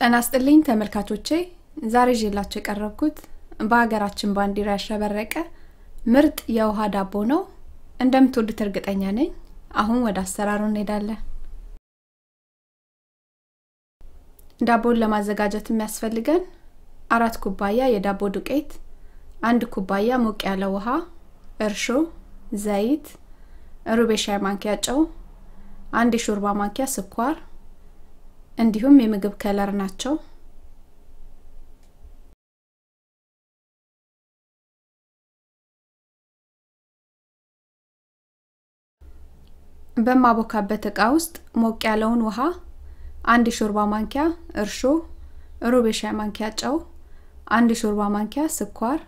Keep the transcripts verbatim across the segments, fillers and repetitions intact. ጤና ይስጥልኝ ተመልካቾቼ ዛሬ ጀላችሁ ቀረብኩት በአገራችን ባንዲራ ያሸበረቀ ምርጥ የውሃ ዳቦ ነው እንደምትወዱት እርግጠኛ ነኝ አሁን ወደ አሰራሩ እንሄዳለን ዳቦን ለማዘጋጀት የሚያስፈልገን አራት ኩባያ የዳቦ ዱቄት አንድ ኩባያ ሞቅ ያለ ውሃ እርሾ ዘይት ሩብ ሻይ ማንኪያ ጨው አንድ ሾርባ ማንኪያ ስኳር እንዲሁም የምግብ ከለር ናቸው በማቦካበት ዕቃ ውስጥ ሞቅ ያለውን ውሃ አንድ ሾርባ ማንኪያ እርሾ ሩብ ሻይ ማንኪያ ጨው አንድ ሾርባ ማንኪያ ስኳር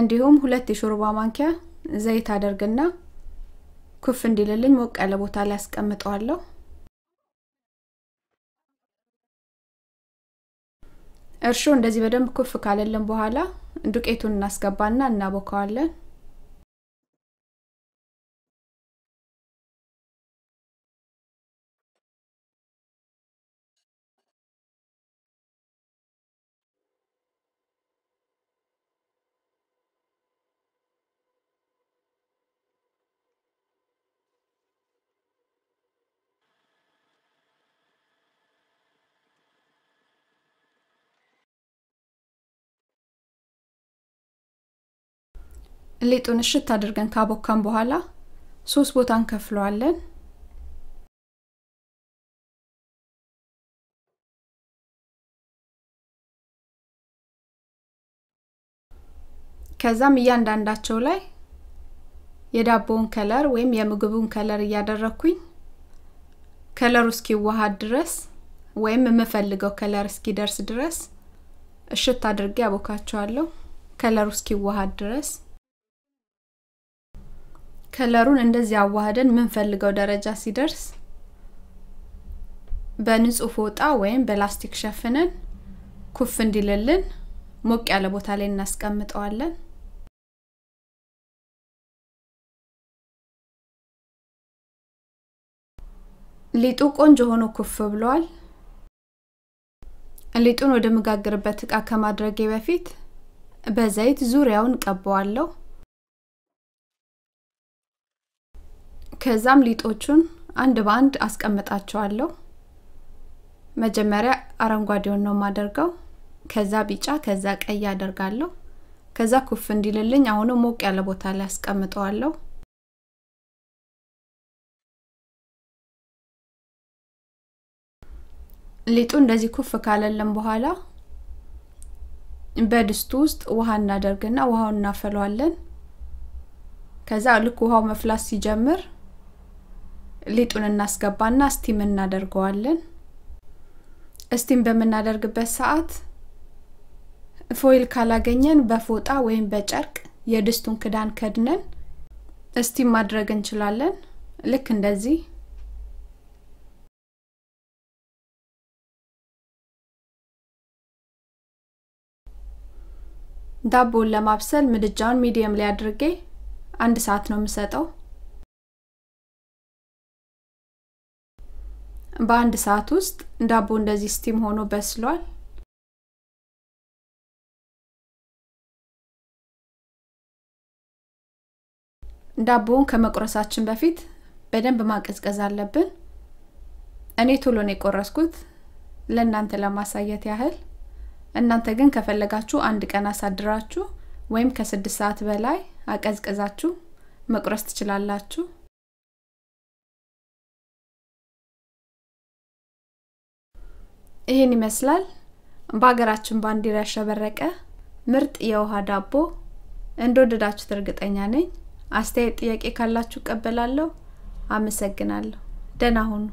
እንዲሁም ሁለት ሾርባ ማንኪያ ዘይት አደርግና ኩፍ እንዲልልኝ ሞቅ ያለ ቦታ ላይ አስቀምጣለሁ እርሾ እንደዚህ በደንብ ኩፍ ካለልን በኋላ ዱቄቱን እናስገባና እናቦካዋለን ሊጡን እሽት አድርገን ካቦካን በኋላ ሶስት ቦታ እንከፍለዋለን ከዛም እያንዳንዳቸው ላይ የዳቦውን ከለር ወይም የምግቡን ከለር ያደረኩኝ ከለሩ እስኪዋሃድ ድረስ ወይም የምፈልገው ከለር እስኪደርስ ድረስ እሽት አድርጌ አቦካቸዋለሁ ከለሩ እስኪዋሃድ ድረስ ከለሩን እንደዚህ አዋህደን ምንፈልገው ደረጃ ሲደርስ በንጹህ ፎጣ ወይም በላስቲክ ሸፍነን ኩፍ እንዲልልን ሞቅ ያለ ቦታ ላይ እናስቀምጣለን ሊጡ ቆንጆ ሆኖ ኩፍ ብሏል ሊጡን ወደ መጋገርበት ዕቃ ከማድረጌ በፊት በዘይት ዙሪያውን ቀባዋለሁ ከዛም ሊጦቹን አንድ ባንድ አስቀምጣቸዋለሁ መጀመሪያ አረንጓዴውን ነው ማደርጋው ከዛ ቢጫ ከዛ ቀይ ያደርጋለሁ ከዛ ኩፍ እንዲልልኝ አሁን ሞቅ ያለ ቦታ ላይ አስቀምጣለሁ ሊጡ እንደዚህ ኩፍ ካለልን በኋላ በድስት ውስጥ ውሃ እናደርግና ውሃውን እናፈለዋለን ከዛ ልክ ውሃው መፍላት ሲጀምር ሊጡን እናስገባና ስቲም እናደርገዋለን ስቲም በመናደርግበት ሰዓት ፎይል ካላገኘን በፎጣ ወይም በጨርቅ የድስቱን ክዳን ከድነን ስቲም ማድረግ እንችላለን ልክ እንደዚህ ዳቦን ለማብሰል ምድጃውን ሚዲየም ላይ አድርጌ አንድ ሰዓት ነው የምሰጠው በአንድ ሰዓት ውስጥ ዳቦ እንደዚህ ስቲም ሆኖ በስሏል ዳቦን ከመቆረሳችን በፊት በደንብ ማቀዝቀዝ አለብን እኔ ቶሎ ነው ቆረስኩት ለእናንተ ለማሳየት ያህል እናንተ ግን ከፈለጋችሁ አንድ ቀን አሳድራችሁ ወይም ከ6 ሰዓት በላይ አቀዝቀዛችሁ መቆረስ ትችላላችሁ ይሄን ይመስላል በአገራችን ባንዲራ ያሸበረቀ ምርጥ የውሃ ዳቦ እንደወደዳችሁ እርግጠኛ ነኝ አስተያየት ጥያቄ ካላችሁ ቀበላለሁ አመሰግናለሁ ደህና ሁኑ